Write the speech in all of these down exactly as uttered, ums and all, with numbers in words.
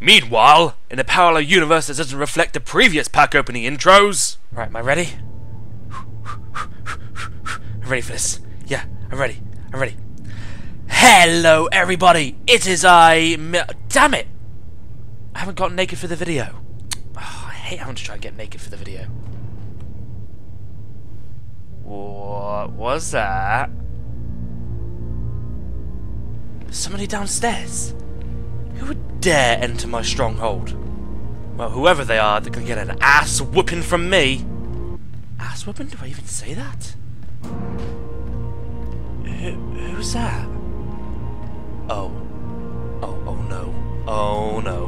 Meanwhile, in a parallel universe that doesn't reflect the previous pack opening intros... Right, am I ready? I'm ready for this. Yeah, I'm ready. I'm ready. Hello, everybody! It is I... Damn it! I haven't gotten naked for the video. Oh, I hate having to try and get naked for the video. What was that? Somebody downstairs? Who would dare enter my stronghold? Well, whoever they are, they're gonna get an ass whooping from me. Ass whooping? Do I even say that? Who, who's that? Oh. Oh, oh no. Oh no.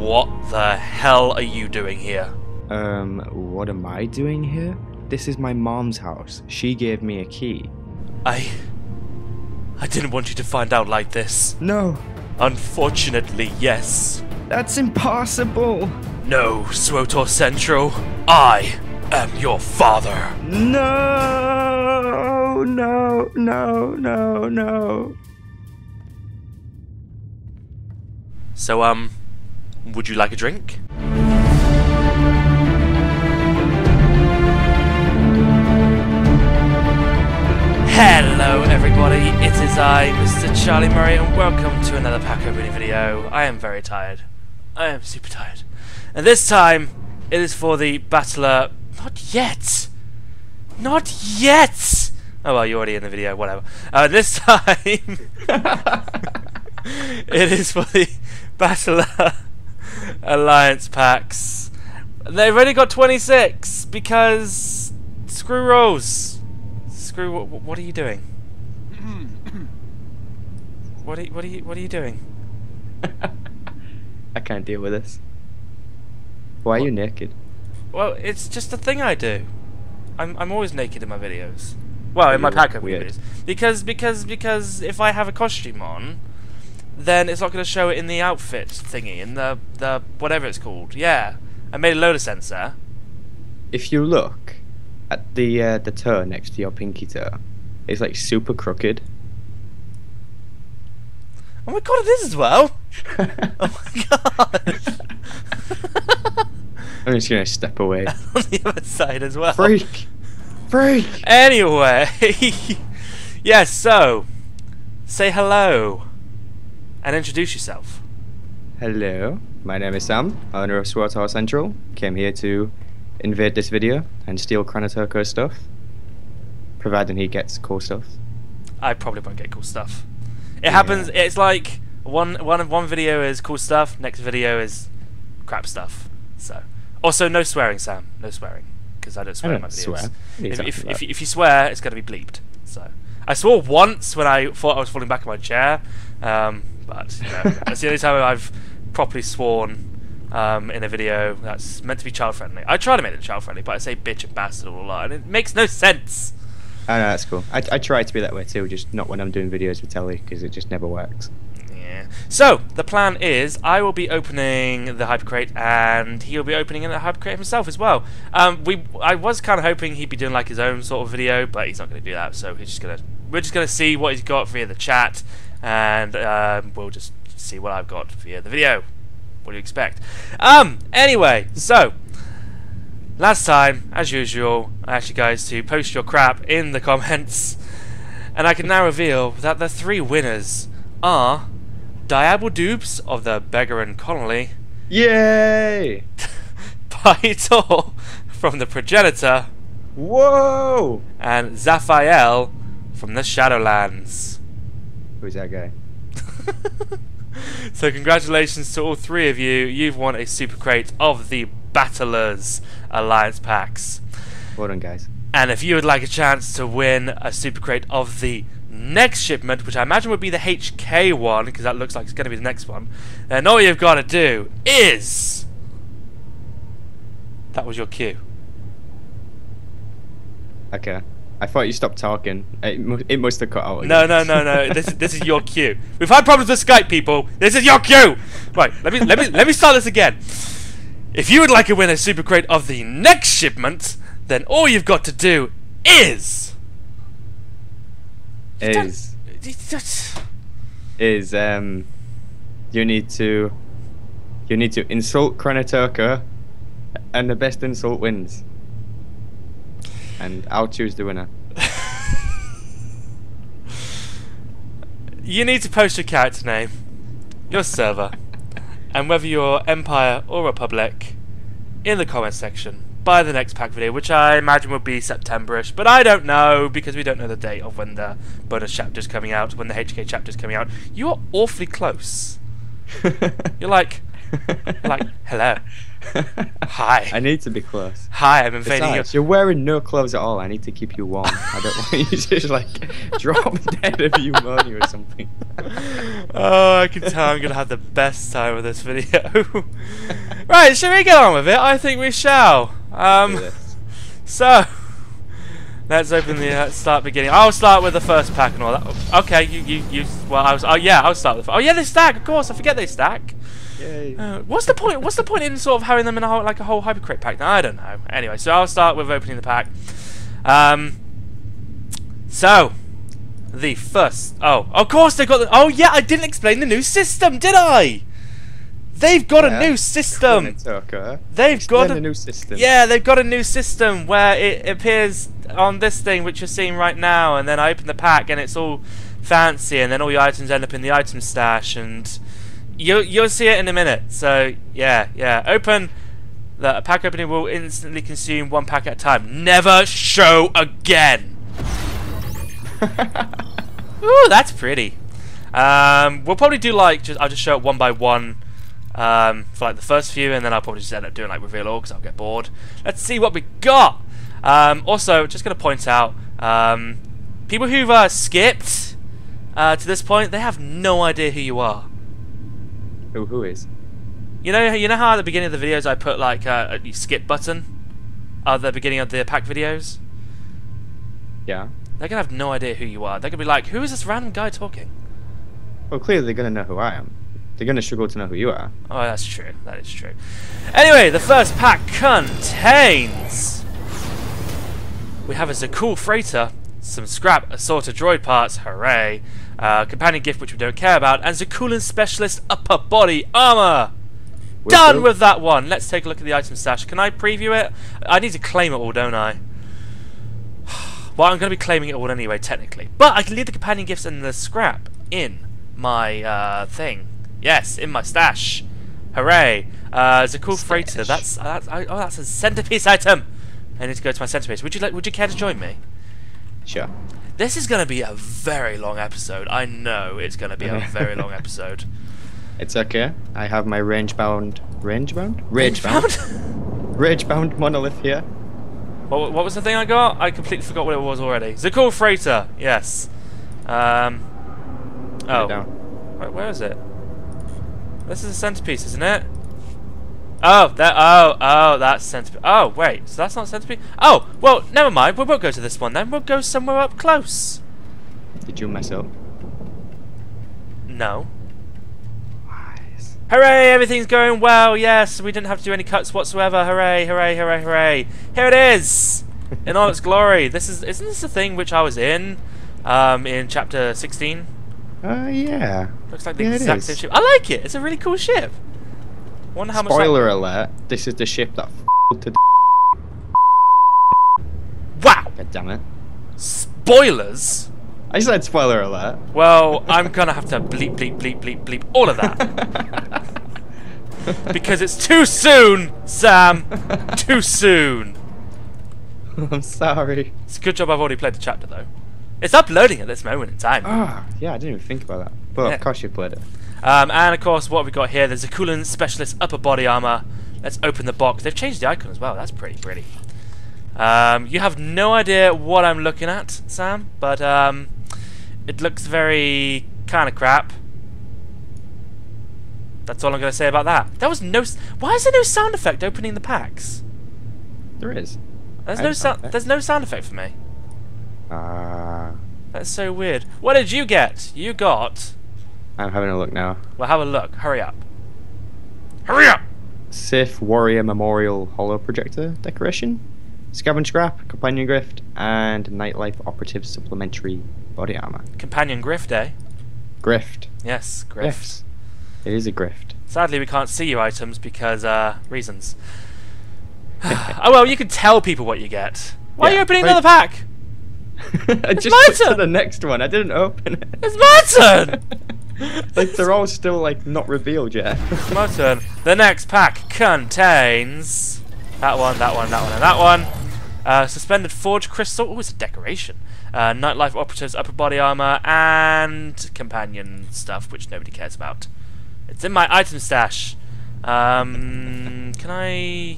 What the hell are you doing here? Um, what am I doing here? This is my mom's house. She gave me a key. I... I didn't want you to find out like this. No. Unfortunately, yes. That's impossible. No, S W T O R Central. I am your father. No, no, no, no, no. So, um, would you like a drink? Hello everybody, it is I, Mister Charlie Murray, and welcome to another pack opening video. I am very tired. I am super tired. And this time, it is for the battler... Not yet! Not yet! Oh well, you're already in the video, whatever. Uh, this time... it is for the battler alliance packs. They've already got twenty-six, because... Screw rules. Screw! What, what are you doing? What are you, what are you what are you doing? I can't deal with this. Why what? Are you naked? Well, it's just a thing I do. I'm I'm always naked in my videos. Well, in my pack up videos. Because because because if I have a costume on, then it's not going to show it in the outfit thingy, in the the whatever it's called. Yeah, I made a load of sense there. If you look. At the uh, the toe next to your pinky toe, it's like super crooked. Oh my god, it is as well. Oh my god! I'm just gonna step away. On the other side as well. Freak, freak. Anyway, yes. Yeah, so, say hello, and introduce yourself. Hello, my name is Sam, owner of S W T O R Central. Came here to invade this video and steal Kranitoko's stuff, providing he gets cool stuff. I probably won't get cool stuff. It yeah. happens. It's like one one one video is cool stuff, next video is crap stuff. So also no swearing, Sam. No swearing, because I don't swear I don't in my videos. Swear. Exactly if, if, if if you swear, it's going to be bleeped. So I swore once when I thought I was falling back in my chair, um, but you know, that's the only time I've properly sworn. Um, in a video that's meant to be child friendly. I try to make it child friendly, but I say bitch and bastard all a lot, and it makes no sense. I know, that's cool. I, I try to be that way too, just not when I'm doing videos with telly, because it just never works. Yeah. So, the plan is I will be opening the hypercrate, and he'll be opening the hypercrate himself as well. Um, we I was kind of hoping he'd be doing like his own sort of video, but he's not going to do that, so he's just gonna, we're just going to see what he's got via the chat, and uh, we'll just see what I've got via the video. What do you expect? Um, anyway, so last time, as usual, I asked you guys to post your crap in the comments, and I can now reveal that the three winners are Diablo Dubes of the Beggar and Connolly. Yay! Paitor from the Progenitor. Whoa! And Zaphael from the Shadowlands. Who's that guy? So congratulations to all three of you. You've won a super crate of the Battlers Alliance packs. Well done, guys. And if you would like a chance to win a super crate of the next shipment, which I imagine would be the H K one, because that looks like it's going to be the next one, then all you've got to do is... That was your cue. Okay. I thought you stopped talking. It must, it must have cut out again. No, no, no, no. This is this is your cue. We've had problems with Skype, people. This is your cue. Right. Let me let me let me start this again. If you would like to win a super crate of the next shipment, then all you've got to do is is is um you need to You need to insult Kranitoko, and the best insult wins. And I'll choose the winner. You need to post your character name, your server, and whether you're Empire or Republic in the comment section by the next pack video, which I imagine will be September-ish, but I don't know because we don't know the date of when the bonus chapter's coming out, when the H K chapter's coming out. You are awfully close. You're like, like, hello. Hi. I need to be close. Hi, I'm invading you. You're wearing no clothes at all. I need to keep you warm. I don't want you to just like drop dead of pneumonia or something. Oh, I can tell I'm going to have the best time with this video. Right, shall we get on with it? I think we shall. Um, so, let's open the uh, start beginning. I'll start with the first pack and all that. Okay, you, you, you, well, I was, oh yeah, I'll start with the, oh yeah, they stack, of course, I forget they stack. Uh, what's the point? What's the point in sort of having them in a whole, like a whole hypercrit pack? No, I don't know. Anyway, so I'll start with opening the pack. Um, so the first. Oh, of course they got. The, oh yeah, I didn't explain the new system, did I? They've got yeah. a new system. They've explain got a, a new system. Yeah, they've got a new system where it appears on this thing which you're seeing right now, and then I open the pack and it's all fancy, and then all your items end up in the item stash and. You'll, you'll see it in a minute, so yeah, yeah. Open. The pack opening will instantly consume one pack at a time. Never show again! Ooh, that's pretty. Um, we'll probably do like, just, I'll just show it one by one um, for like the first few, and then I'll probably just end up doing like reveal all because I'll get bored. Let's see what we got! Um, also, just going to point out, um, people who've uh, skipped uh, to this point, they have no idea who you are. Who who is? You know you know how at the beginning of the videos I put like uh, a skip button at the beginning of the pack videos? Yeah. They're gonna have no idea who you are. They're gonna be like, who is this random guy talking? Well, clearly they're gonna know who I am. They're gonna struggle to know who you are. Oh, that's true. That is true. Anyway, the first pack contains. We have a Zakuul freighter, some scrap assorted droid parts. Hooray! Uh, companion gift which we don't care about, and Zakuulan Specialist upper body armor. We're done through. With that one. Let's take a look at the item stash. Can I preview it? I need to claim it all, don't I? Well, I'm going to be claiming it all anyway, technically. But I can leave the companion gifts and the scrap in my uh, thing. Yes, in my stash. Hooray! Uh, Zakuul freighter. That's, that's I, oh, that's a centerpiece item. I need to go to my centerpiece. Would you like? Would you care to join me? Sure. This is going to be a very long episode. I know it's going to be a very long episode. It's okay. I have my range-bound... Range-bound? Rage-bound. Rage-bound monolith here. What, what was the thing I got? I completely forgot what it was already. Zakuul freighter. Yes. Um, oh. Wait, where is it? This is a centerpiece, isn't it? Oh, that. Oh, oh, that's centipede. Oh, wait. So that's not centipede. Oh, well, never mind. We won't go to this one then. We'll go somewhere up close. Did you mess up? No. Nice. Hooray! Everything's going well. Yes, we didn't have to do any cuts whatsoever. Hooray! Hooray! Hooray! Hooray! Here it is, in all its glory. This is. Isn't this the thing which I was in, um, in chapter sixteen? Oh uh, yeah. Looks like the yeah, exact same ship. I like it. It's a really cool ship. How Spoiler much alert, this is the ship that f***ed to the Wow! God damn it. Spoilers? I said spoiler alert. Well, I'm gonna have to bleep, bleep, bleep, bleep, bleep all of that. Because it's too soon, Sam! Too soon! I'm sorry. It's a good job I've already played the chapter, though. It's uploading at this moment in time. Ah, oh, yeah, I didn't even think about that. But yeah. Of course you played it. Um, and of course, what have we got here? The Zakuulan Specialist upper body armor. Let's open the box. They've changed the icon as well. That's pretty pretty. Um, you have no idea what I'm looking at, Sam, but um, it looks very kind of crap. That's all I'm going to say about that. There was no. S Why is there no sound effect opening the packs? There is. There's I no sound. There's no sound effect for me. Ah. Uh... That's so weird. What did you get? You got. I'm having a look now. Well, have a look. Hurry up. Hurry up! Sith Warrior Memorial Holo Projector Decoration, Scavenge Scrap, Companion Grift, and Nightlife Operative Supplementary Body Armor. Companion Grift, eh? Grift. Yes, Grift. Yes. It is a grift. Sadly, we can't see your items because uh, reasons. Oh well, you can tell people what you get. Why yeah, are you opening right. another pack? I it's just my turn. To the next one. I didn't open it. It's my turn. Like they're all still like not revealed yet. It's my turn. The next pack contains that one, that one, that one, and that one. Uh, suspended forge crystal. Oh, it's a decoration. Uh, Nightlife Operative's upper body armor and companion stuff, which nobody cares about. It's in my item stash. Um, can I?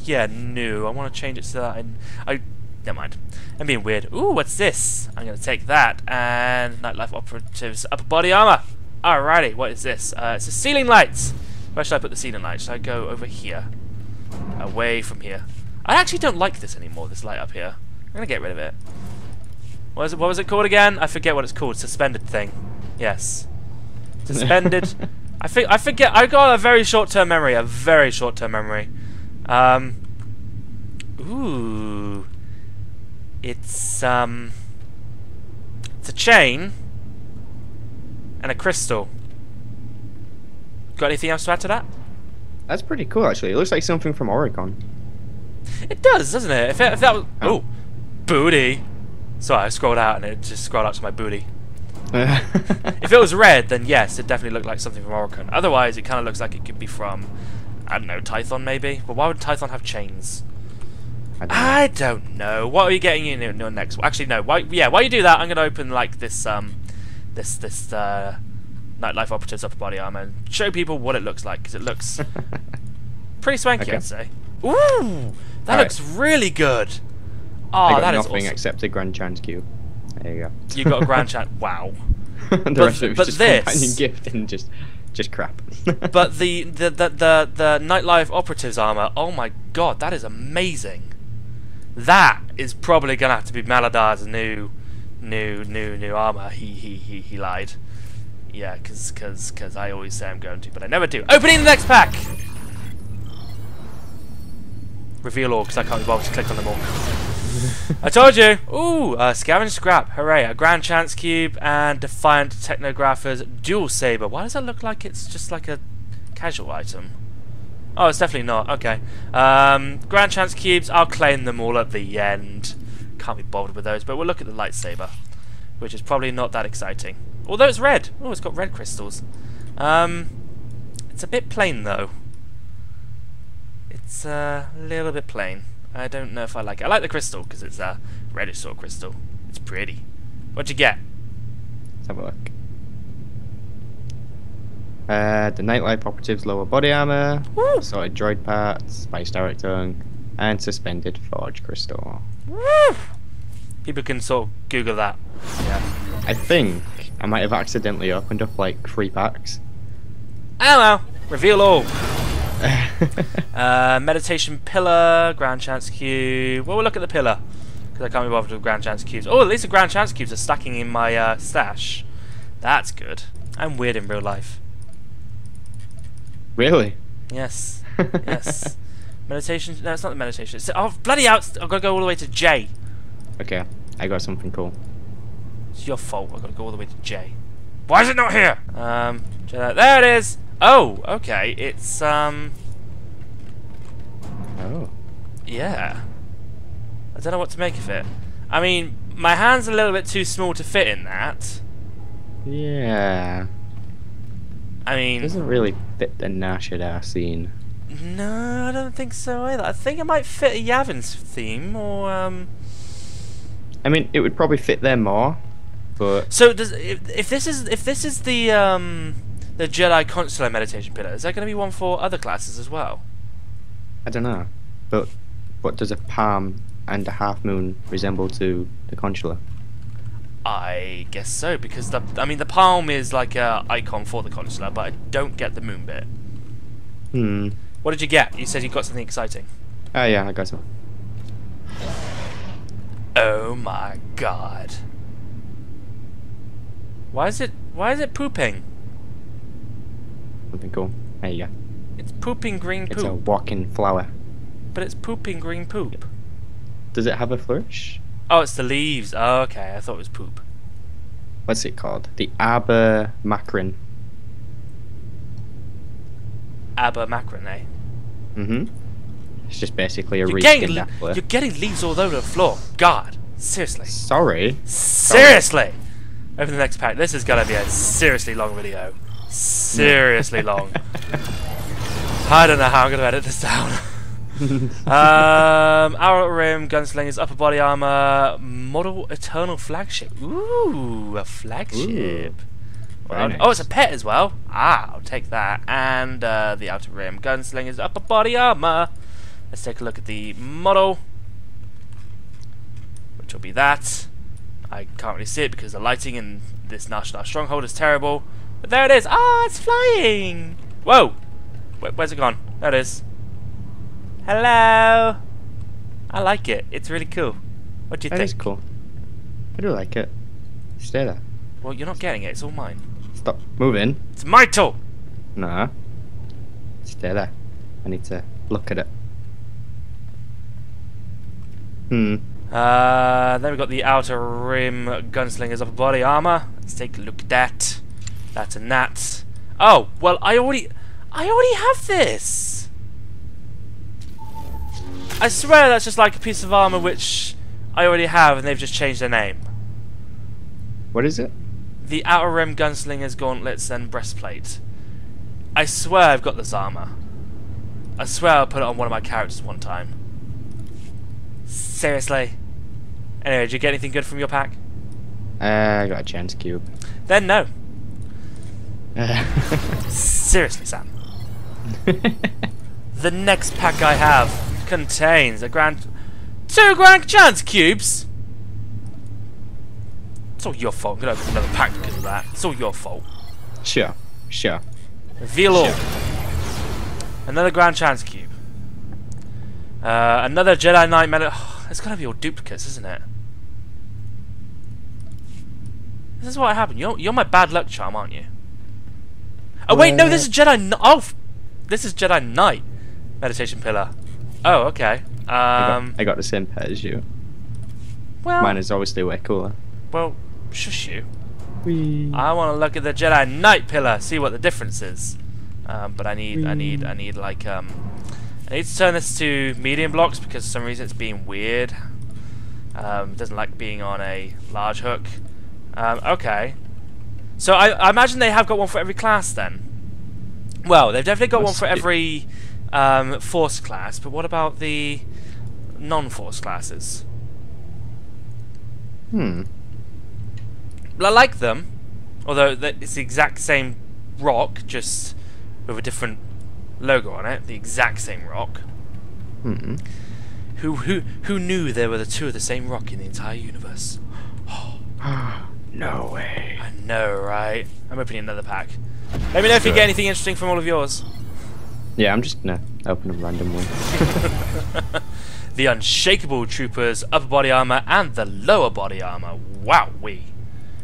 Yeah, no. I want to change it so that I. I never mind. I'm being weird. Ooh, what's this? I'm gonna take that and Nightlife Operative's upper body armor. Alrighty, what is this? Uh, it's a ceiling light. Where should I put the ceiling light? Should I go over here? Away from here. I actually don't like this anymore. This light up here. I'm gonna get rid of it. What is it? What was it called again? I forget what it's called. Suspended thing. Yes. Suspended. I think I forget. I got a very short-term memory. A very short-term memory. Um. Ooh. It's um. It's a chain. And a crystal. Got anything else to add to that? That's pretty cool, actually. It looks like something from Oricon. It does, doesn't it? If, it, if that was oh, ooh, booty. Sorry, I scrolled out and it just scrolled out to my booty. If it was red, then yes, it definitely looked like something from Oricon. Otherwise, it kind of looks like it could be from, I don't know, Tython maybe? But why would Tython have chains? I don't know. I don't know. What are you getting in your next? Actually, no. Why? Yeah, while you do that, I'm going to open like this, um, this, this, uh, Nightlife Operative's upper body armor and show people what it looks like because it looks pretty swanky, okay. I'd say. Ooh! That All looks right. really good. Oh, that is awesome. I got nothing except a Grand Chance cube. There you go. You got a Grand Chance. Wow. the but, rest of it was just this... companion gift and just, just crap. But the the, the the the Nightlife Operative's armor. Oh my god, that is amazing. That is probably gonna have to be Maladar's new, new, new, new armor. He he he he lied. Yeah, cause cause cause I always say I'm going to, but I never do. Opening the next pack. Reveal all, because I can't be bothered to click on them all. I told you! Ooh, uh, Scavenge Scrap, hooray. A Grand Chance Cube and Defiant Technographer's Dual Saber. Why does that look like it's just like a casual item? Oh, it's definitely not, okay. Um, Grand Chance Cubes, I'll claim them all at the end. Can't be bothered with those, but we'll look at the lightsaber, which is probably not that exciting. Although it's red. Oh, it's got red crystals. Um, it's a bit plain, though. It's a little bit plain. I don't know if I like it. I like the crystal because it's a reddish sort of crystal. It's pretty. What'd you get? Let's have a look. Uh, the Nightlife Operative's lower body armor, Woo! Sorted droid parts, spiced direct tongue, and suspended forge crystal. Woo! People can sort of Google that. Yeah. I think I might have accidentally opened up like three packs. I don't know. Reveal all. uh, meditation pillar, Grand Chance cube. Well, we'll look at the pillar because I can't be bothered with Grand Chance cubes. Oh, at least the Grand Chance cubes are stacking in my uh, stash. That's good. I'm weird in real life. Really? Yes. Yes. Meditation? No, it's not the meditation. It's, oh, bloody out! I've got to go all the way to J. Okay, I got something cool. It's your fault. I've got to go all the way to J. Why is it not here? Um, there it is. Oh, okay, it's, um... Oh. Yeah. I don't know what to make of it. I mean, my hand's a little bit too small to fit in that. Yeah. I mean... It doesn't really fit the Nashadar scene. No, I don't think so either. I think it might fit a Yavin theme, or, um... I mean, it would probably fit there more, but... So, does if, if this is if this is the, um... the Jedi Consular meditation pillar. Is there going to be one for other classes as well? I don't know. But what does a palm and a half moon resemble to the Consular? I guess so, because the I mean the palm is like a icon for the Consular, but I don't get the moon bit. Hmm. What did you get? You said you got something exciting. Oh uh, yeah, I got some. Oh my god. Why is it why is it pooping? Something cool. There you go. It's pooping green poop. It's a walking flower. But it's pooping green poop. Does it have a flourish? Oh, it's the leaves. Oh, okay. I thought it was poop. What's it called? The Abra Macron. Abra Macron. Mm-hmm. It's just basically a reskin Dappler. You're getting leaves all over the floor. God. Seriously. Sorry. Seriously. Sorry. Over the next pack, this is gonna be a seriously long video. Seriously long. I don't know how I'm gonna edit this down. um, Outer Rim Gunslinger's upper body armor model Eternal flagship. Ooh, a flagship. Ooh. Well, nice. Oh, it's a pet as well. Ah, I'll take that. And uh, the Outer Rim Gunslinger's upper body armor. Let's take a look at the model, which will be that. I can't really see it because the lighting in this National Stronghold is terrible. But there it is. Ah, it's flying. Whoa. Wait, where's it gone? There it is. Hello. I like it. It's really cool. What do you that think? It is cool. I do like it. Stay there. Well, you're not getting it. It's all mine. Stop moving. It's my tool. Nah. Stay there. I need to look at it. Hmm. Uh, then we've got the Outer Rim Gunslinger's upper body armor. Let's take a look at that. That and that. Oh, well, I already... I already have this! I swear that's just like a piece of armor which I already have and they've just changed their name. What is it? The Outer Rim Gunslinger's Gauntlets and Breastplate. I swear I've got this armor. I swear I put it on one of my characters one time. Seriously. Anyway, did you get anything good from your pack? Uh, I got a chance cube. Then no. Seriously, Sam. The next pack I have contains a grand... Two grand chance cubes! It's all your fault. I'm going to open another pack because of that. It's all your fault. Sure. Sure. Reveal all. Sure. Another grand chance cube. Uh, another Jedi Knight medal. Oh, it's gotta be all duplicates, isn't it? This is what happened. You're you're my bad luck charm, aren't you? Oh wait, no, this is Jedi. Oh, this is Jedi Knight meditation pillar. Oh, okay. Um, I got, I got the same pet as you. Well, mine is obviously way cooler. Well, shush you. Whee. I want to look at the Jedi Knight pillar, see what the difference is. Um, but I need, Whee. I need, I need like um. I need to turn this to medium blocks because for some reason it's being weird. Um, it doesn't like being on a large hook. Um, okay. So I, I imagine they have got one for every class then. Well, they've definitely got one for every um, force class, but what about the non-force classes? Hmm. Well, I like them, although it's the exact same rock, just with a different logo on it, the exact same rock. Mm-hmm. Who who who knew there were the two of the same rock in the entire universe? Oh. No way. I know, right? I'm opening another pack. Let me know if sure. you get anything interesting from all of yours. Yeah, I'm just gonna open a random one. The Unshakable Trooper's upper body armor and the lower body armor. Wow, we.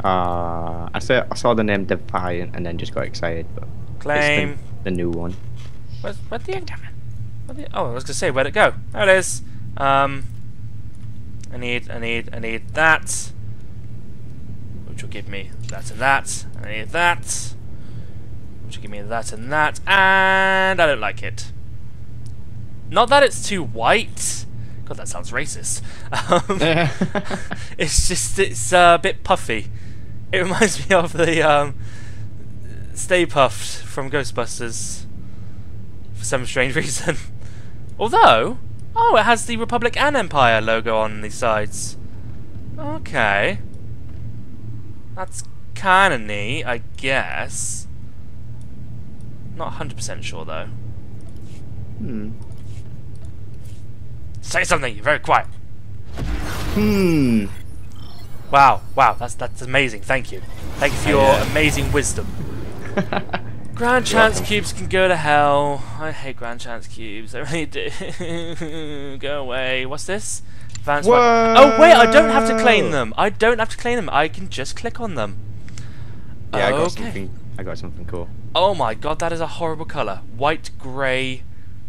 Uh, I saw I saw the name Defiant and then just got excited. But claim it's the, the new one. Where's, where'd the, where'd the, oh, I was gonna say, where'd it go? There it is. Um, I need, I need, I need that, which will give me that and that. I need that, which will give me that and that. And I don't like it. Not that it's too white. God, that sounds racist. Um, it's just it's uh, a bit puffy. It reminds me of the um, Stay Puffed from Ghostbusters. For some strange reason. Although, oh, it has the Republic and Empire logo on the sides. Okay. That's kind of neat, I guess. Not one hundred percent sure, though. Hmm. Say something, you're very quiet. Hmm. Wow, wow, that's that's amazing, thank you. Thank you for your yeah. amazing wisdom. Grand Chance Cubes can go to hell. I hate Grand Chance Cubes. I really do. Go away. What's this? Advanced weapon. Oh, wait. I don't have to claim them. I don't have to claim them. I can just click on them. Yeah, okay. I got something. I got something cool. Oh, my God. That is a horrible color. White, grey,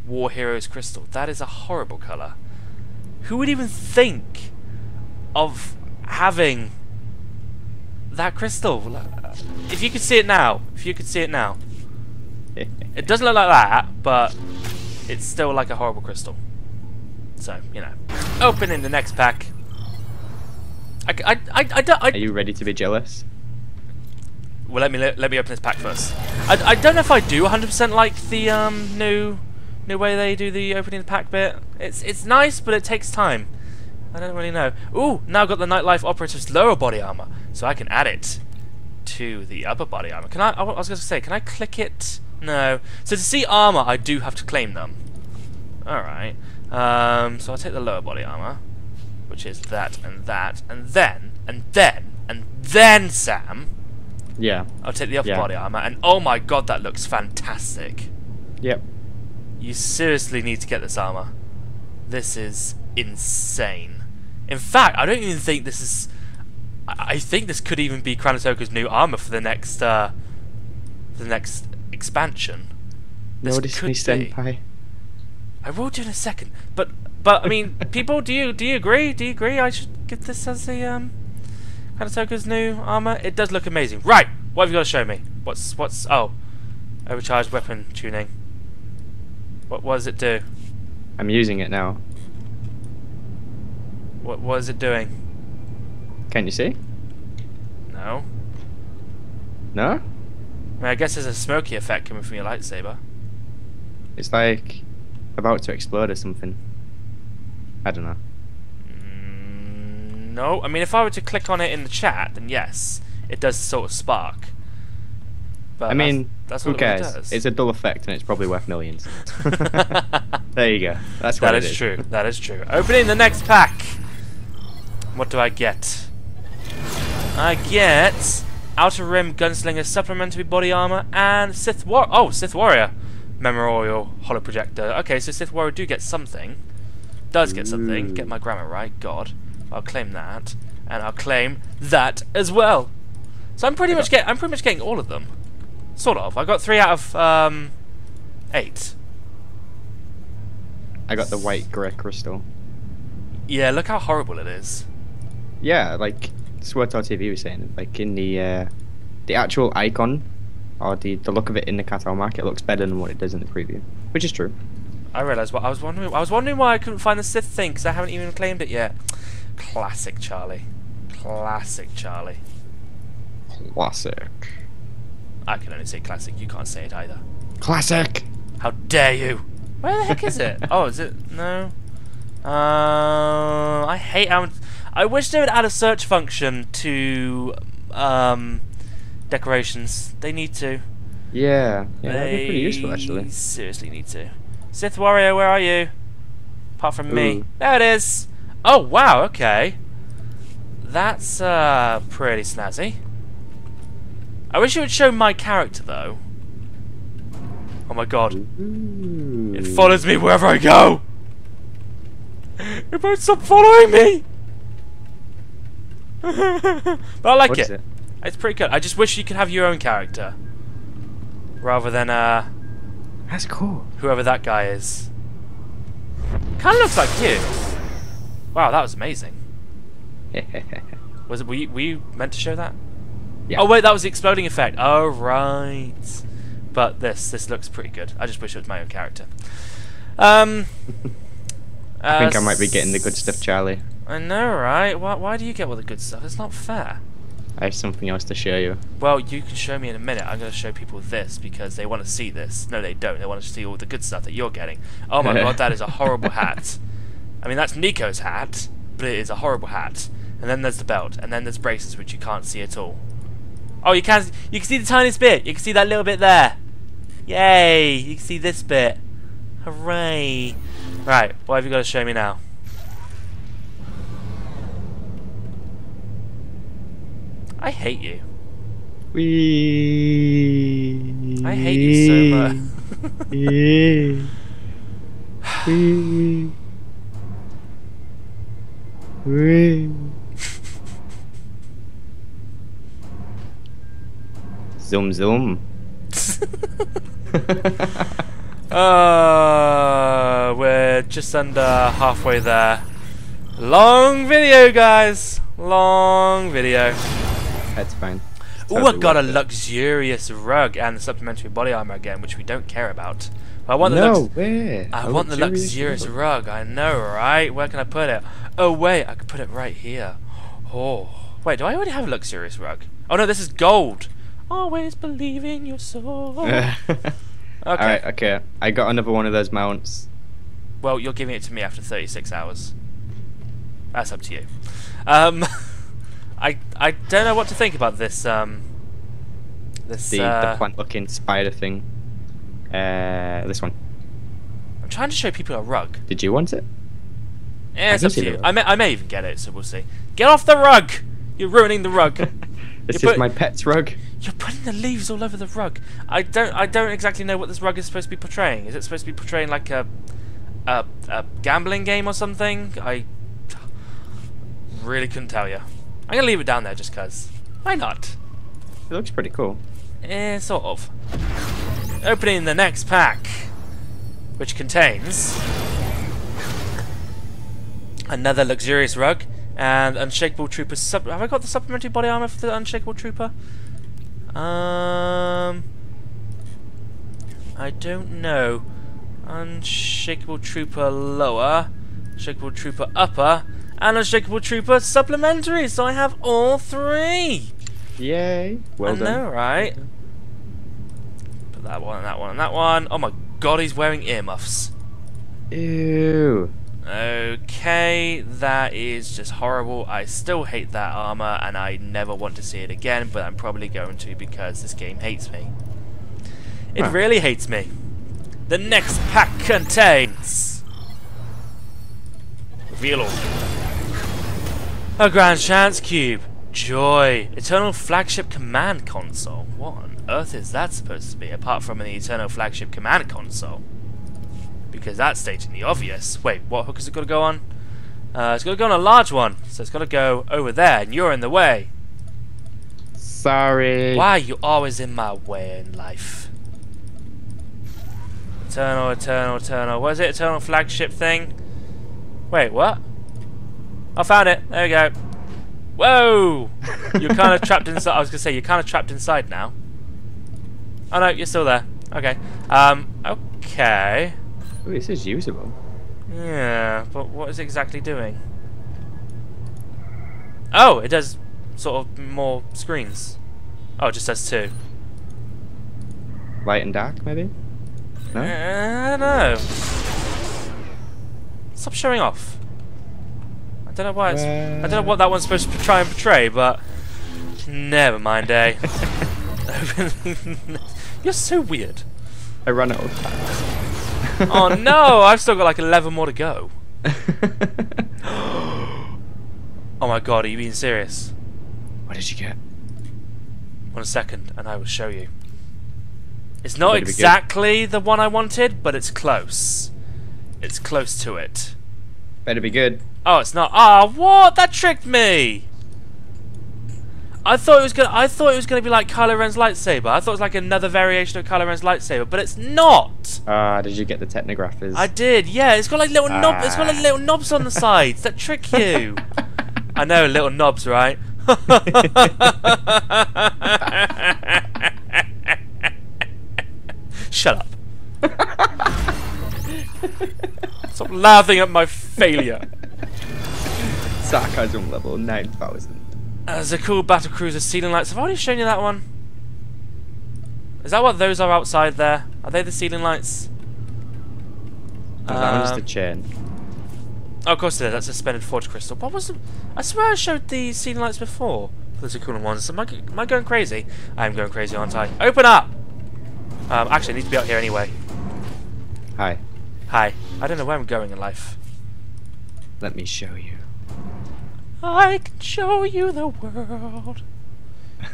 War Heroes Crystal. That is a horrible color. Who would even think of having that crystal? If you could see it now. If you could see it now. It doesn't look like that, but it's still like a horrible crystal. So, you know. Opening the next pack. I, I, I, I, don't, I, Are you ready to be jealous? Well, let me let me open this pack first. I, I don't know if I do one hundred percent like the um new new way they do the opening the pack bit. It's it's nice, but it takes time. I don't really know. Ooh, now I've got the Nightlife Operative's lower body armor, so I can add it to the upper body armor. Can I? I was going to say, can I click it? No. So to see armor, I do have to claim them. All right. Um. So I'll take the lower body armor, which is that and that, and then and then and then Sam. Yeah. I'll take the upper yeah. body armor, and oh my god, that looks fantastic. Yep. You seriously need to get this armor. This is insane. In fact, I don't even think this is. I think this could even be Kranitoko's new armor for the next, uh, for the next expansion. This could be. I will do in a second, but but I mean, people, do you do you agree? Do you agree? I should get this as the um. Kranitoko's new armor. It does look amazing. Right, what have you got to show me? What's what's oh, overcharged weapon tuning. What, what does it do? I'm using it now. What what is it doing? Can you see? No. No? I mean, I guess there's a smoky effect coming from your lightsaber. It's like about to explode or something. I don't know. No, I mean, if I were to click on it in the chat, then yes, it does sort of spark. But I mean, that's, that's who cares? It does. It's a dull effect, and it's probably worth millions. There you go. That's what that it is. That is true. That is true. Opening the next pack. What do I get? I get Outer Rim Gunslinger supplementary body armor and Sith War. Oh, Sith Warrior memorial holo projector. Okay, so Sith Warrior do get something. Does get something. Ooh. Get my grammar right. God. I'll claim that, and I'll claim that as well. So I'm pretty much get I'm pretty much getting all of them, sort of. I got three out of um, eight. I got the white grey crystal. Yeah, look how horrible it is. Yeah, like SWTOR T V was saying, like in the uh, the actual icon or the the look of it in the catalog market looks better than what it does in the preview, which is true. I realised what I was wondering. I was wondering why I couldn't find the Sith thing because I haven't even claimed it yet. Classic Charlie. Classic Charlie. Classic. I can only say classic, you can't say it either. Classic! How dare you! Where the heck is it? Oh, is it? No. Uh, I hate how... I wish they would add a search function to um, decorations. They need to. Yeah, yeah, that'd be pretty useful actually. They seriously need to. Sith Warrior, where are you? Apart from Ooh. me. There it is! Oh wow, okay. That's uh pretty snazzy. I wish it would show my character though. Oh my god. Ooh. It follows me wherever I go! It won't stop following me! But I like it. it. It's pretty good. I just wish you could have your own character. Rather than uh That's cool. Whoever that guy is. Kinda looks like you. Wow, that was amazing. Was it? Were you, were you meant to show that? Yeah. Oh wait, that was the exploding effect. Oh right. But this this looks pretty good. I just wish it was my own character. Um. I uh, think I might be getting the good stuff, Charlie. I know, right? Why why do you get all the good stuff? It's not fair. I have something else to show you. Well, you can show me in a minute. I'm going to show people this because they want to see this. No, they don't. They want to see all the good stuff that you're getting. Oh my god, that is a horrible hat. I mean, that's Nico's hat, but it is a horrible hat. And then there's the belt, and then there's braces, which you can't see at all. Oh, you can you can see the tiniest bit. You can see that little bit there. Yay! You can see this bit. Hooray! Right, what have you got to show me now? I hate you. Wee. I hate you so much. Wee. Wee. Zoom zoom. uh, we're just under halfway there. Long video, guys. Long video. That's fine. Ooh, I got a luxurious rug and the supplementary body armor again, which we don't care about. I want the no, where? I want the luxurious rug. I know, right? Where can I put it? Oh wait, I could put it right here. Oh wait, do I already have a luxurious rug? Oh no, this is gold. Always believe in your soul. Okay. All right, okay. I got another one of those mounts. Well, you're giving it to me after thirty-six hours. That's up to you. Um, I I don't know what to think about this. Um, this the, uh, the plant-looking spider thing. Uh, this one. I'm trying to show people a rug. Did you want it? Yeah, it's up to you. I may I may even get it, so we'll see. Get off the rug! You're ruining the rug. This is my pet's rug. You're putting the leaves all over the rug. I don't I don't exactly know what this rug is supposed to be portraying. Is it supposed to be portraying like a a, a gambling game or something? I really couldn't tell you. I'm gonna leave it down there just cause. Why not? It looks pretty cool. Eh, sort of. Opening the next pack, which contains another luxurious rug. And Unshakable Trooper sub- have I got the supplementary body armor for the Unshakable Trooper? Um... I don't know. Unshakable Trooper lower, Unshakable Trooper upper, and Unshakable Trooper supplementary! So I have all three! Yay! Well done. I know, right? Put that one, and that one, and that one. Oh my god, he's wearing earmuffs. Ew. Okay, that is just horrible. I still hate that armor and I never want to see it again, but I'm probably going to because this game hates me. It huh. really hates me. The next pack contains... Reveal all. A Grand Chance Cube. Joy. Eternal Flagship Command Console. What on earth is that supposed to be, apart from an Eternal Flagship Command Console? Because that's stating the obvious. Wait, what hook has it got to go on? Uh, it's got to go on a large one, so it's got to go over there, and you're in the way. Sorry. Why are you always in my way in life? Eternal, eternal, eternal. What is it? Eternal flagship thing? Wait, what? I found it. There we go. Whoa! You're kind of trapped inside. I was going to say, you're kind of trapped inside now. Oh no, you're still there. Okay. Um, okay. Ooh, this is usable. Yeah, but what is it exactly doing? Oh, it does sort of more screens. Oh, it just does two. Light and dark, maybe? No? I don't know. Stop showing off. I don't know why it's... Uh... I don't know what that one's supposed to try and portray, but... Never mind, eh? You're so weird. I run out of time. Oh no! I've still got like eleven more to go. Oh my god, are you being serious? What did you get? One second, and I will show you. It's not exactly the one I wanted, but it's close. It's close to it. Better be good. Oh, it's not. Ah, oh, what? That tricked me! I thought it was gonna. I thought it was gonna be like Kylo Ren's lightsaber. I thought it was like another variation of Kylo Ren's lightsaber, but it's not. Ah, uh, did you get the Technographers? I did. Yeah, it's got like little ah. knob. It's got like little knobs on the sides that trick you. I know, little knobs, right? Shut up. Stop laughing at my failure. Sarcasm level nine thousand. Uh, Zakuul Battlecruiser ceiling lights. I've already shown you that one. Is that what those are outside there? Are they the ceiling lights? No, um, that one's the chain. Oh, of course it is. That's a suspended forge crystal. What was the... I swear I showed the ceiling lights before. For the Zakuul ones. Am I, am I going crazy? I am going crazy, aren't I? Open up! Um, actually, I need to be out here anyway. Hi. Hi. I don't know where I'm going in life. Let me show you. I can show you the world.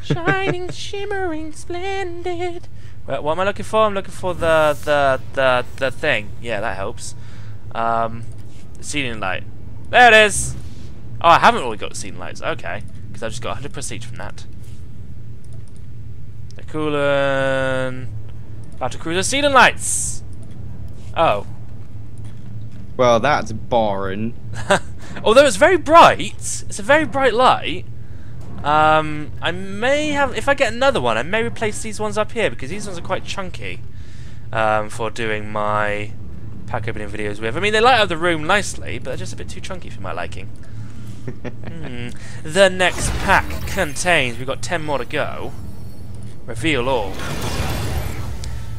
Shining, shimmering, splendid. Well, what am I looking for? I'm looking for the the the, the thing. Yeah, that helps. Um, the ceiling light. There it is. Oh, I haven't really got ceiling lights. Okay, because I've just got one hundred prestige from that. The Coolan Battlecruiser ceiling lights. Oh. Well, that's boring. Although it's very bright, it's a very bright light. Um, I may have, if I get another one, I may replace these ones up here because these ones are quite chunky. um, for doing my pack opening videos with. I mean, they light up the room nicely, but they're just a bit too chunky for my liking. mm. The next pack contains, we've got ten more to go, reveal all.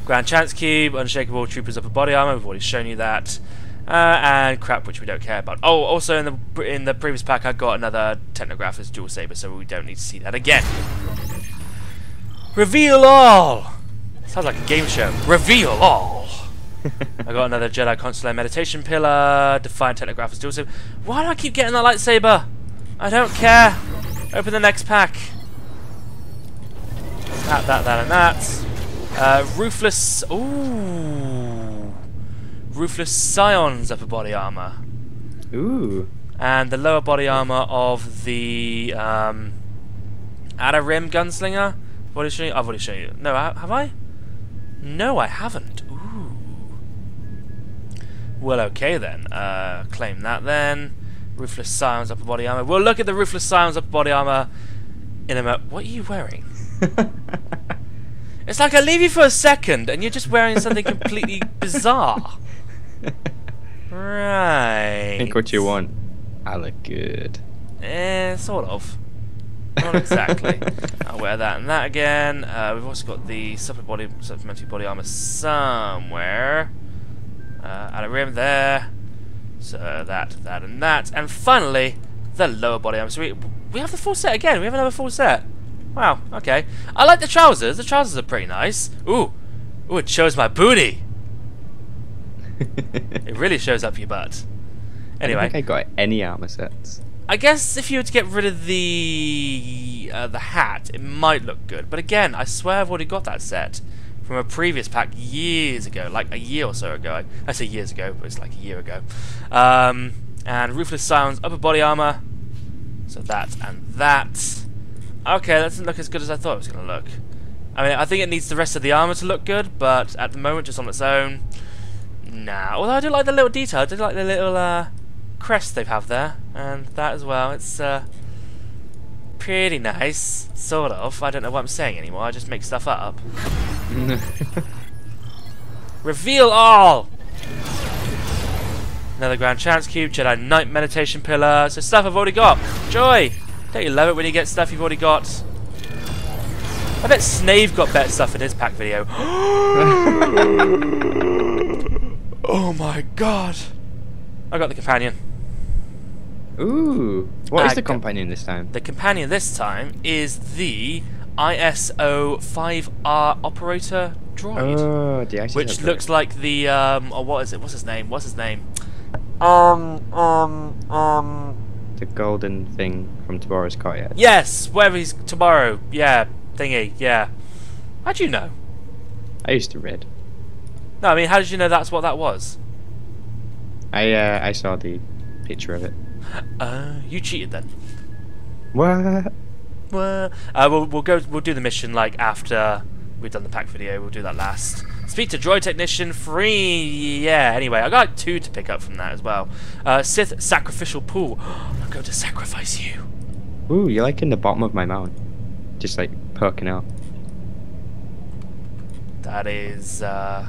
Grand Chance Cube, Unshakable Troopers Upper Body Armor, we've already shown you that. Uh, and crap which we don't care about. Oh, also in the in the previous pack I got another Technographer's Dual Saber, so we don't need to see that again. Reveal all! Sounds like a game show. Reveal all! I got another Jedi Consular Meditation Pillar, Defiant Technographer's Dual Saber. Why do I keep getting that lightsaber? I don't care. Open the next pack. That, that, that, and that. Uh, Ruthless... Ooh! Ruthless Scions upper body armor. Ooh. And the lower body armor of the um, Outer Rim Gunslinger. I've already shown you. I've already shown you. No, have I? No, I haven't. Ooh. Well, okay then. Uh, claim that then. Ruthless Scions upper body armor. We'll look at the Ruthless Scions upper body armor in a moment. What are you wearing? It's like I leave you for a second and you're just wearing something completely bizarre. Right. Think what you want. I look good. Eh, sort of. Not exactly. I'll wear that and that again. Uh, we've also got the supplementary body, supplementary body armor somewhere. Uh, at a rim there. So that, that, and that. And finally, the lower body armor. So we, we have the full set again. We have another full set. Wow, okay. I like the trousers. The trousers are pretty nice. Ooh. Ooh, it shows my booty. It really shows up your butt. Anyway. I don't think I got any armor sets. I guess if you were to get rid of the uh, the hat, it might look good. But again, I swear I've already got that set from a previous pack years ago. Like a year or so ago. I say years ago, but it's like a year ago. Um, and Ruthless Scions upper body armor. So that and that. Okay, that doesn't look as good as I thought it was going to look. I mean, I think it needs the rest of the armour to look good, but at the moment, just on its own, nah. Although I do like the little detail. I do like the little uh, crest they have there, and that as well. It's uh, pretty nice, sort of. I don't know what I'm saying anymore. I just make stuff up. Reveal all! Another Grand Chance Cube, Jedi Knight Meditation Pillar. So stuff I've already got. Joy! Don't you love it when you get stuff you've already got? I bet Snave got better stuff in his pack video. Oh my god! I got the companion. Ooh! What uh, is the companion this time? The companion this time is the I S O five R operator droid, oh, the which looks like the um. Oh, what is it? What's his name? What's his name? Um. Um. Um. The golden thing from tomorrow's car, yeah. Yes, wherever he's tomorrow, yeah, thingy, yeah. How do you know? I used to read. No, I mean, how did you know that's what that was? I uh, I saw the picture of it. Uh, you cheated then. What? What? Uh, we'll we'll go. We'll do the mission like after we've done the pack video. We'll do that last. Speak to droid technician free. Yeah. Anyway, I got two to pick up from that as well. Uh, Sith sacrificial pool. I'm going to sacrifice you. Ooh, you're like in the bottom of my mount, just like perking out. That is. Uh...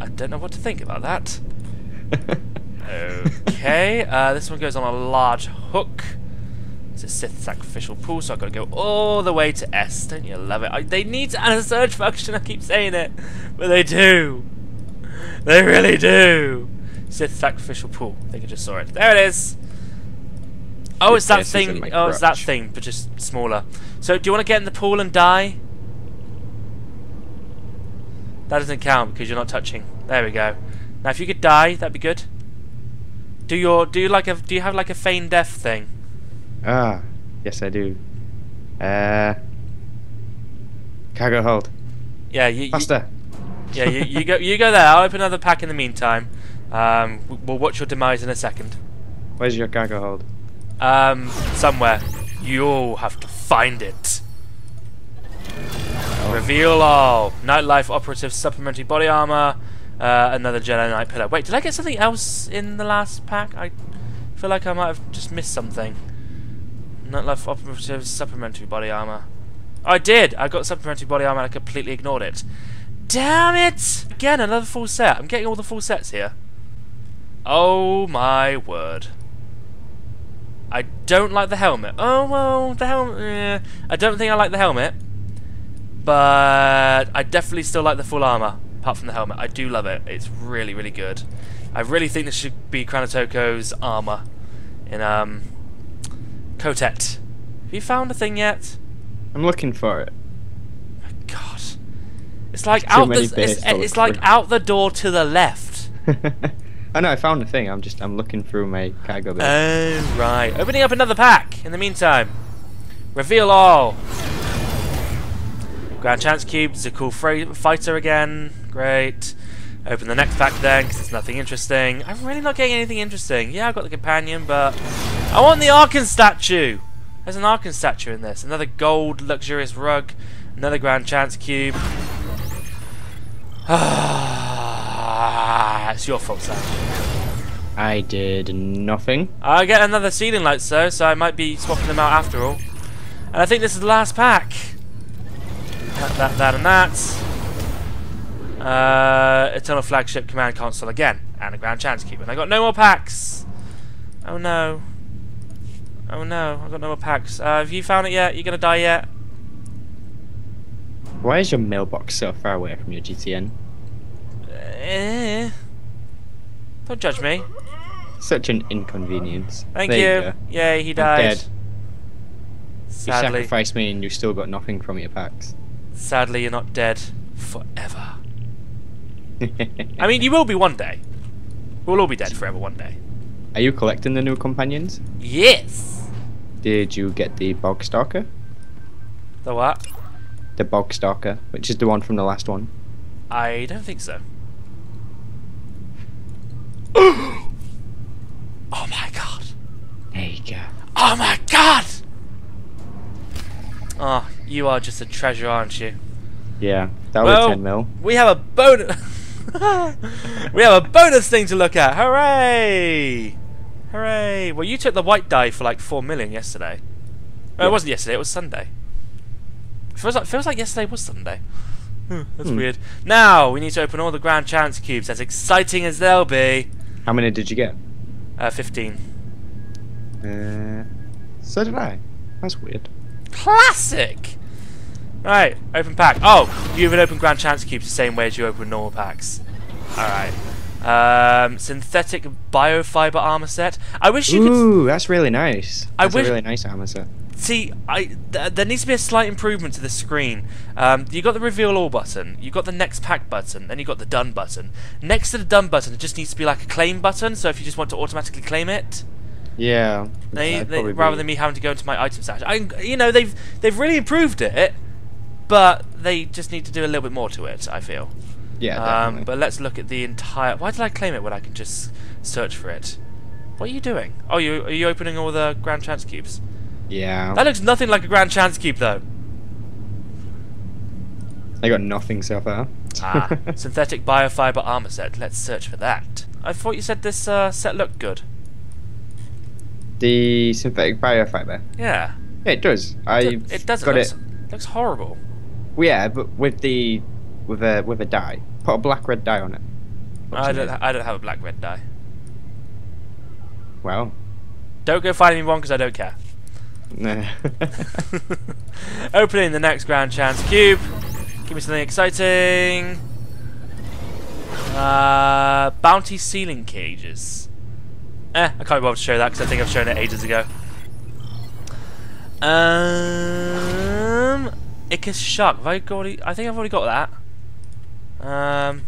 I don't know what to think about that. Okay. Uh, this one goes on a large hook. It's a Sith sacrificial pool, so I've got to go all the way to S. Don't you love it? I, they need to add a search function, I keep saying it. But they do. They really do. Sith sacrificial pool. I think I just saw it. There it is. Oh, it's that thing. Oh, it's that thing, but just smaller. So, do you want to get in the pool and die? That doesn't count because you're not touching. There we go. Now, if you could die, that'd be good. Do your do you like a do you have like a feign death thing? Ah, yes I do. Uh, cargo hold. Yeah, you. Faster. You, yeah, you, you go. You go there. I'll open another pack in the meantime. Um, we'll watch your demise in a second. Where's your cargo hold? Um, somewhere. You'll have to find it. Oh. Reveal all. Nightlife operative supplementary body armor. Uh, another Jedi Knight pillar. Wait, did I get something else in the last pack? I feel like I might have just missed something. Nightlife operative supplementary body armor. I did! I got supplementary body armor and I completely ignored it. Damn it! Again, another full set. I'm getting all the full sets here. Oh my word. I don't like the helmet. Oh, well, the helmet... Eh. I don't think I like the helmet. But I definitely still like the full armor, apart from the helmet. I do love it. It's really, really good. I really think this should be Kranitoko's armor in um, Kotet. Have you found a thing yet? I'm looking for it. Oh, God. It's like, out the, it's, it's like out the door to the left. Oh no, I found the thing. I'm just I'm looking through my cargo bay. Oh right. Opening up another pack in the meantime. Reveal all. Grand Chance Cube, Zakuul Fighter again. Great. Open the next pack then, because there's nothing interesting. I'm really not getting anything interesting. Yeah, I've got the companion, but I want the Arkan statue! There's an Arkan statue in this. Another gold luxurious rug, another Grand Chance Cube. Ah, it's your fault, Sam. I did nothing. I get another ceiling light, so so I might be swapping them out after all. And I think this is the last pack. That, that, that, and that. Uh, Eternal Flagship Command Console again, and a Grand Chance Cube. And I got no more packs. Oh no. Oh no, I got no more packs. Uh, have you found it yet? You gonna die yet? Why is your mailbox so far away from your G T N? Eh, don't judge me. Such an inconvenience. Thank there you. you Yay, he died. Dead. Sadly. You sacrificed me and you still got nothing from your packs. Sadly, you're not dead forever. I mean, you will be one day. We'll all be dead forever one day. Are you collecting the new companions? Yes. Did you get the Bog Stalker? The what? The Bog Stalker, which is the one from the last one. I don't think so. Oh my god. There you go. Oh my god! Oh, you are just a treasure, aren't you? Yeah, that well, was ten mil. We have a bonus. We have a bonus thing to look at. Hooray! Hooray! Well, you took the white die for like four million yesterday. Oh, yeah. It wasn't yesterday, it was Sunday. It feels like, it feels like yesterday was Sunday. That's hmm. weird. Now, we need to open all the Grand Chance Cubes, as exciting as they'll be. How many did you get? Uh, fifteen. Uh, so did I. That's weird. Classic! Right, open pack. Oh, you even open Grand Chance Cubes the same way as you open normal packs. Alright. Um, synthetic biofiber armor set. I wish you Ooh, could... Ooh, that's really nice. That's I wish... a really nice armor set. See, I th there needs to be a slight improvement to the screen. Um, you got the reveal all button, you got the next pack button, then you got the done button. Next to the done button, it just needs to be like a claim button. So if you just want to automatically claim it, yeah, they, they, rather be. than me having to go into my item stash. I, you know, they've they've really improved it, but they just need to do a little bit more to it, I feel. Yeah. Um, but let's look at the entire. Why did I claim it when I can just search for it? What are you doing? Oh, you are you opening all the Grand Chance Cubes? Yeah. That looks nothing like a Grand Chance Cube, though. I got nothing so far. Ah, synthetic biofiber armor set. Let's search for that. I thought you said this uh, set looked good. The synthetic biofiber. Yeah. Yeah, it does. I. It doesn't. Got it. It looks horrible. Well, yeah, but with the with a with a dye, put a black red dye on it. What's I don't. I don't have a black red dye. Well. Don't go finding me one because I don't care. Nah. Opening the next Grand Chance Cube. Give me something exciting. Uh, bounty ceiling cages. Eh, I can't be bothered to show that because I think I've shown it ages ago. Um, Ichus Shark. Have I, already, I think I've already got that. Um,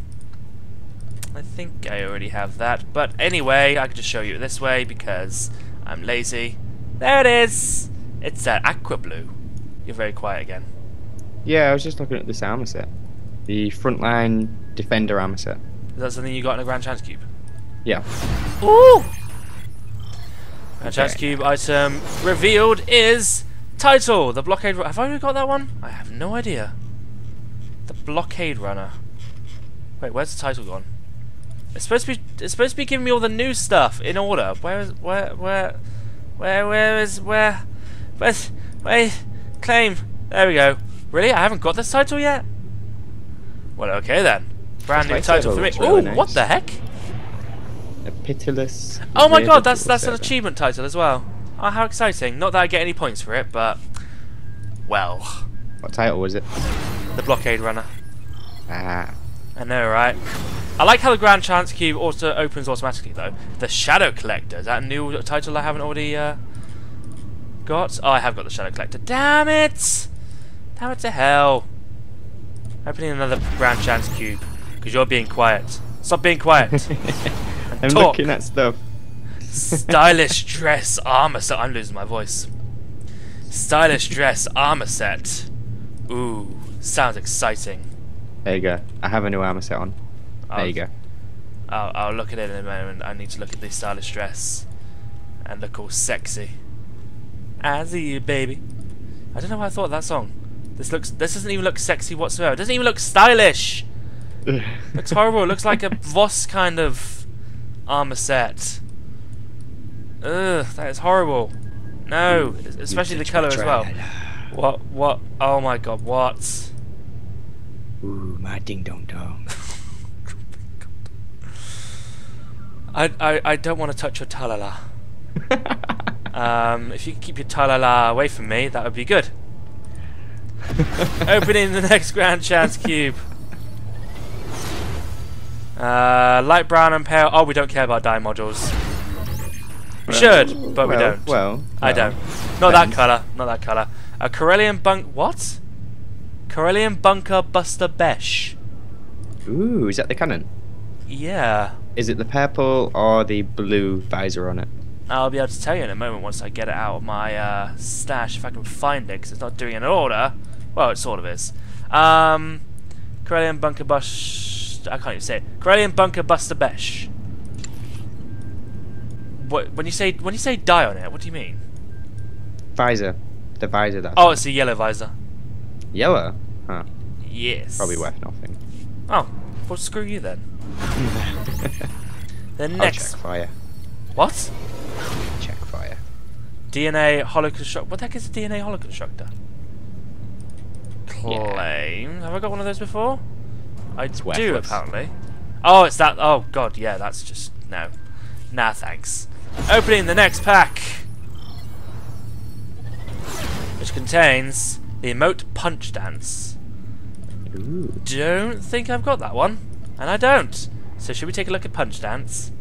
I think I already have that. But anyway, I can just show you it this way because I'm lazy. There it is! It's that uh, aqua blue. You're very quiet again. Yeah, I was just looking at this armor set. The Frontline Defender armor set. Is that something you got in a Grand Chance Cube? Yeah. Ooh! Grand okay. Chance Cube item revealed is... Title! The Blockade Runner. Have I already got that one? I have no idea. The Blockade Runner. Wait, where's the title gone? It's supposed to be, it's supposed to be giving me all the new stuff in order. Where is... Where... Where... Where, where is, where, where's, where, claim, there we go. Really, I haven't got this title yet? Well, okay then. Brand new title for me. Really Ooh, nice. What the heck? A pitiless. Oh my god, that's that's server. an achievement title as well. Oh, how exciting! Not that I get any points for it, but well. What title was it? The Blockade Runner. Ah. I know, right? I like how the Grand Chance Cube also opens automatically, though. The Shadow Collector. Is that a new title I haven't already uh, got? Oh, I have got the Shadow Collector. Damn it! Damn it to hell. Opening another Grand Chance Cube. Because you're being quiet. Stop being quiet. I'm talk. looking at stuff. Stylish dress armor set. I'm losing my voice. Stylish dress armor set. Ooh. Sounds exciting. There you go. I have a new armor set on. I'll, there you go. I'll, I'll look at it in a moment. I need to look at this stylish dress and look all sexy. As you, baby. I don't know why I thought of that song. This looks. This doesn't even look sexy whatsoever. It doesn't even look stylish. Looks horrible. It looks like a Voss kind of armor set. Ugh, that is horrible. No, you, especially you the color as well. What? What? Oh my God! What? Ooh, my ding dong dong. I, I, I don't want to touch your talala. um, if you could keep your talala away from me, that would be good. Opening the next Grand Chance Cube. Uh, light brown and pale. Oh, we don't care about dye modules. We should, but well, we don't. Well, well, I don't. Not that colour. Not that colour. A Corellian bunk. What? Corellian bunker buster Besh. Ooh, is that the cannon? Yeah. Is it the purple or the blue visor on it? I'll be able to tell you in a moment once I get it out of my uh, stash, if I can find it, because it's not doing an order. Well, it sort of is. Um, Corellian bunker bush... I can't even say it. Corellian bunker buster Besh. What, when you say when you say die on it, what do you mean? Visor. The visor that. Oh, it's a yellow visor. Yellow? Huh. Yes. Probably worth nothing. Oh. Well, screw you then. The next. I'll check fire. What? Check fire. D N A holoconstruct. What the heck is a D N A holoconstructor? Claim. Yeah. Have I got one of those before? I it's do worthless. apparently. Oh, it's that. Oh God, yeah. That's just no. Nah, thanks. Opening the next pack, which contains the emote punch dance. Ooh. Don't think I've got that one, and I don't. So should we take a look at punch dance?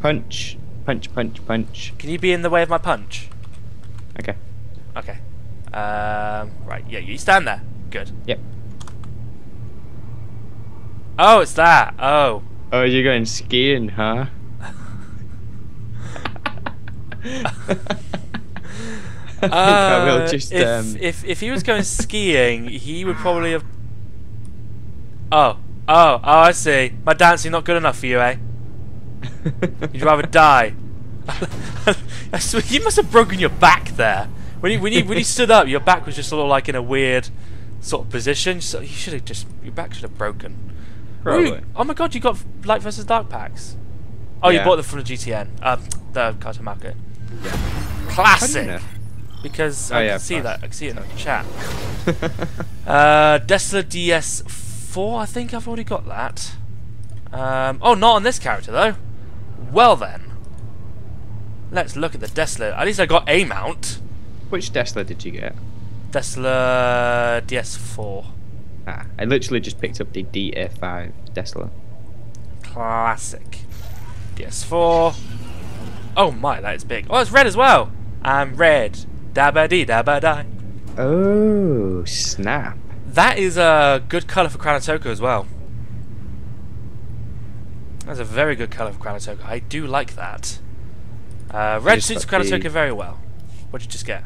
Punch, punch, punch, punch. Can you be in the way of my punch? Okay. Okay. Um, right. Yeah, you stand there. Good. Yep. Oh, it's that. Oh. Oh, you're going skiing, huh? I uh, I will just, if, um... if if he was going skiing, he would probably have. Oh, oh, oh! I see. My dancing not good enough for you, eh? You'd rather die. I swear, you must have broken your back there. When you when you when you stood up, your back was just sort of like in a weird sort of position. So you should have just your back should have broken. Probably. You, oh my God! You got light versus dark packs. Oh, yeah. You bought them from the G T N, uh, the Carter Market. Yeah. Classic. Because oh, I yeah, can see that. I can see it in the chat. uh, Tesla D S four. I think I've already got that. Um, oh, not on this character though. Well then, let's look at the Tesla. At least I got a mount. Which Tesla did you get? Tesla D S four. Ah, I literally just picked up the D F five Tesla. Classic. D S four. Oh my, that is big. Oh, it's red as well. I'm red. Dabba-dee, dabba-die. Oh, snap. That is a good colour for Kranitoko as well. That's a very good colour for Kranitoko. I do like that. Uh, red suits Kranitoko very well. What did you just get?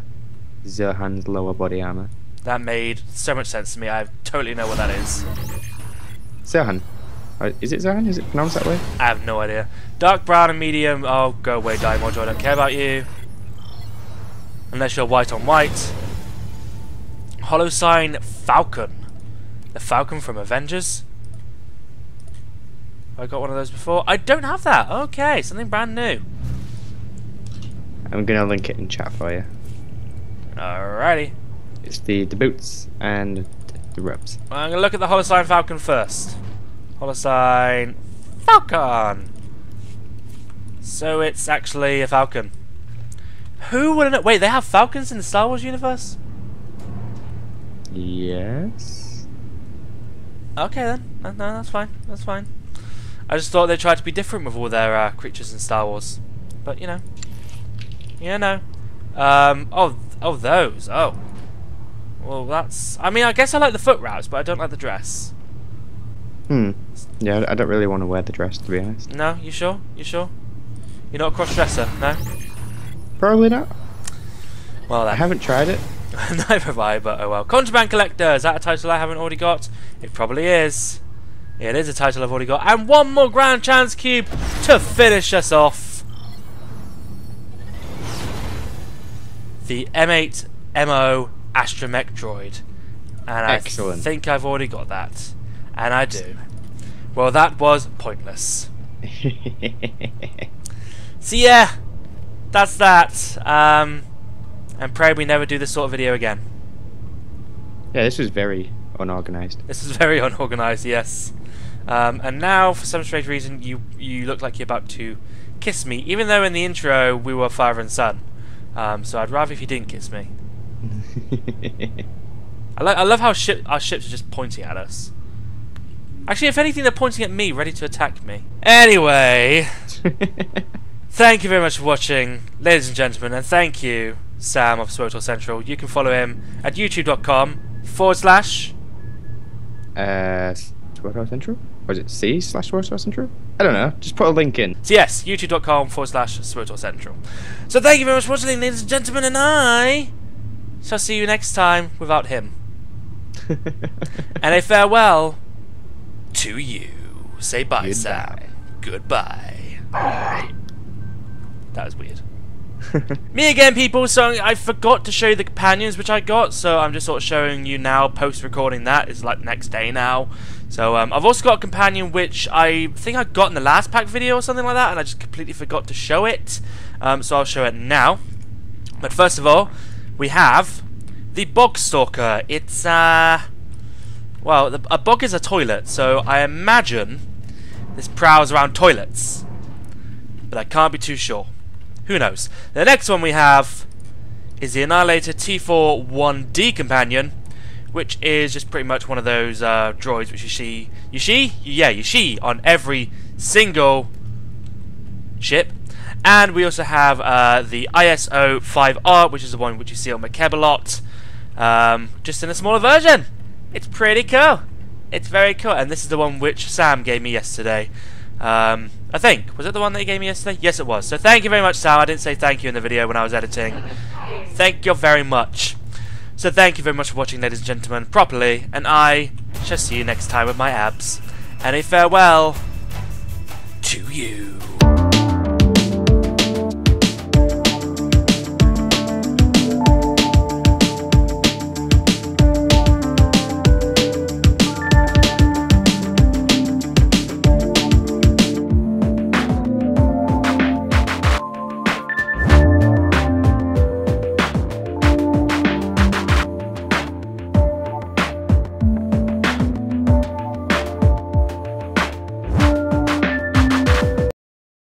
Zahan's lower body armour. That made so much sense to me. I totally know what that is. Zahan. Is it Zahan? Is it pronounced that way? I have no idea. Dark brown and medium. Oh, go away, die module. I don't care about you. Unless you're white on white. Holosign Falcon. The Falcon from Avengers. I got one of those before. I don't have that. Okay, something brand new. I'm going to link it in chat for you. Alrighty. It's the, the boots and the reps. I'm gonna look at the Holosign Falcon first. Holosign Falcon. So it's actually a falcon. Who wouldn't? Wait, they have falcons in the Star Wars universe? Yes. Okay then. No, no, that's fine. That's fine. I just thought they tried to be different with all their uh, creatures in Star Wars, but you know, yeah, no. Um. Oh. Oh, those. Oh. Well, that's. I mean, I guess I like the foot wraps, but I don't like the dress. Hmm. Yeah, I don't really want to wear the dress, to be honest. No, you sure? You sure? You're not a cross-dresser, no? Probably not. Well, then. I haven't tried it. Neither have I, but oh well. Contraband Collector, is that a title I haven't already got? It probably is. It is a title I've already got. And one more Grand Chance Cube to finish us off. The M eight M O Astromech Droid. And Excellent. I think I've already got that. And I do. Well, that was pointless. So yeah, that's that. Um, and pray we never do this sort of video again. Yeah, this is very unorganised. This is very unorganised, yes. Um, and now, for some strange reason, you you look like you're about to kiss me, even though in the intro we were father and son. Um, so I'd rather if you didn't kiss me. I, lo I love how ship our ships are just pointing at us. Actually, if anything, they're pointing at me, ready to attack me. Anyway, thank you very much for watching, ladies and gentlemen, and thank you, Sam of S W T O R Central. You can follow him at youtube.com forward slash... Uh, S W T O R Central? Or is it C slash S W T O R Central? I don't know, just put a link in. So yes, youtube.com forward slash S W T O R Central. So thank you very much for watching, ladies and gentlemen, and I shall see you next time without him. And a farewell... to you. Say bye, Goodbye. Sam. Goodbye. Bye. That was weird. Me again, people. So I forgot to show you the companions which I got, so I'm just sort of showing you now, post-recording that. It's like the next day now. So um, I've also got a companion which I think I got in the last pack video or something like that, and I just completely forgot to show it. Um, so I'll show it now. But first of all, we have the Bog Stalker. It's, uh... well, the, a bog is a toilet, so I imagine this prowls around toilets. But I can't be too sure. Who knows? The next one we have is the Annihilator T four one D companion, which is just pretty much one of those uh, droids which you see... You see? Yeah, you see on every single ship. And we also have uh, the I S O five R, which is the one which you see on Makeb a lot, um, just in a smaller version. It's pretty cool. It's very cool. And this is the one which Sam gave me yesterday. Um, I think. Was it the one that he gave me yesterday? Yes, it was. So thank you very much, Sam. I didn't say thank you in the video when I was editing. Thank you very much. So thank you very much for watching, ladies and gentlemen, properly. And I shall see you next time with my abs. And a farewell to you.